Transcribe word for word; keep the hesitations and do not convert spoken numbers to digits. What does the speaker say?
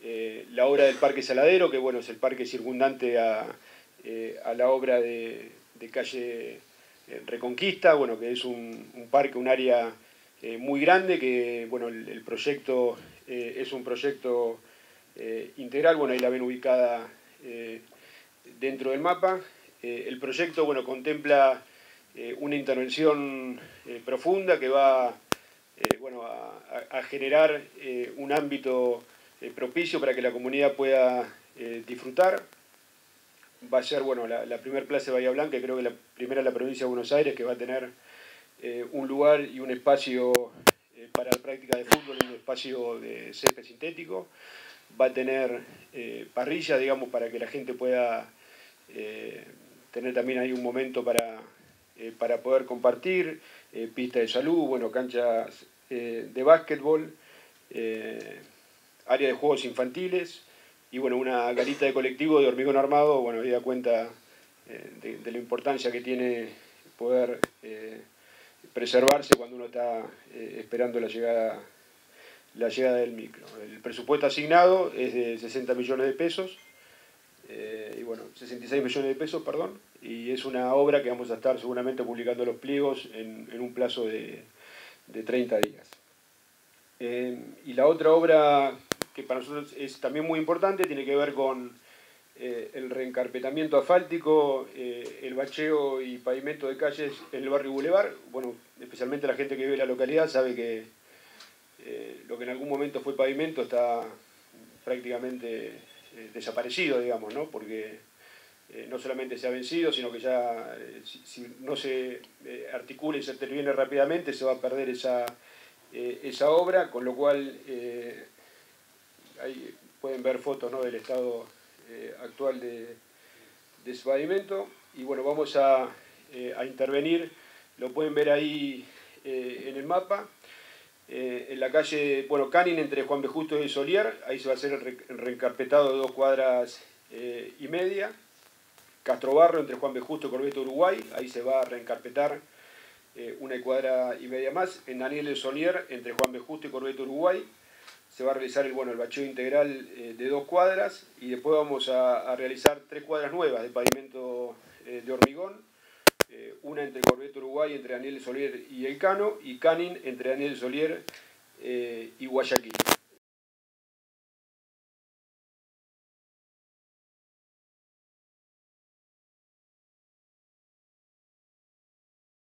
eh, la obra del Parque Saladero, que bueno, es el parque circundante a, eh, a la obra de, de Calle Reconquista, bueno, que es un, un parque, un área eh, muy grande, que bueno, el, el proyecto eh, es un proyecto eh, integral, bueno, ahí la ven ubicada eh, dentro del mapa. Eh, el proyecto, bueno, contempla eh, una intervención eh, profunda que va eh, bueno, a, a generar eh, un ámbito eh, propicio para que la comunidad pueda eh, disfrutar. Va a ser, bueno, la, la primera plaza de Bahía Blanca, creo que la primera en la provincia de Buenos Aires, que va a tener eh, un lugar y un espacio eh, para la práctica de fútbol, un espacio de césped sintético. Va a tener eh, parrilla, digamos, para que la gente pueda eh, tener también ahí un momento para, eh, para poder compartir, eh, pista de salud, bueno, canchas eh, de básquetbol, eh, área de juegos infantiles. Y bueno, una garita de colectivo de hormigón armado, bueno, ahí da cuenta eh, de, de la importancia que tiene poder eh, preservarse cuando uno está eh, esperando la llegada, la llegada del micro. El presupuesto asignado es de sesenta millones de pesos, eh, y bueno, sesenta y seis millones de pesos, perdón, y es una obra que vamos a estar seguramente publicando los pliegos en, en un plazo de, de treinta días. Eh, y la otra obra, que para nosotros es también muy importante, tiene que ver con eh, el reencarpetamiento asfáltico, eh, el bacheo y pavimento de calles en el barrio Boulevard. Bueno, especialmente la gente que vive en la localidad sabe que eh, lo que en algún momento fue pavimento está prácticamente eh, desaparecido, digamos, ¿no? Porque eh, no solamente se ha vencido, sino que ya eh, si, si no se eh, articula y se interviene rápidamente, se va a perder esa, eh, esa obra, con lo cual... Eh, ahí pueden ver fotos, ¿no?, del estado eh, actual de, de ese pavimento. Y bueno, vamos a, eh, a intervenir, lo pueden ver ahí eh, en el mapa, eh, en la calle, bueno, Canin, entre Juan B. Justo y Solier. Ahí se va a hacer el, re, el reencarpetado de dos cuadras eh, y media. Castro Barro, entre Juan B. Justo y Corbeto Uruguay, ahí se va a reencarpetar eh, una cuadra y media más. En Daniel de Solier, entre Juan B. Justo y Corbeto Uruguay, se va a realizar el, bueno, el bacheo integral eh, de dos cuadras, y después vamos a, a realizar tres cuadras nuevas de pavimento eh, de hormigón, eh, una entre Corbeto Uruguay, entre Daniel de Solier y Elcano, y Canin entre Daniel de Solier eh, y Guayaquil.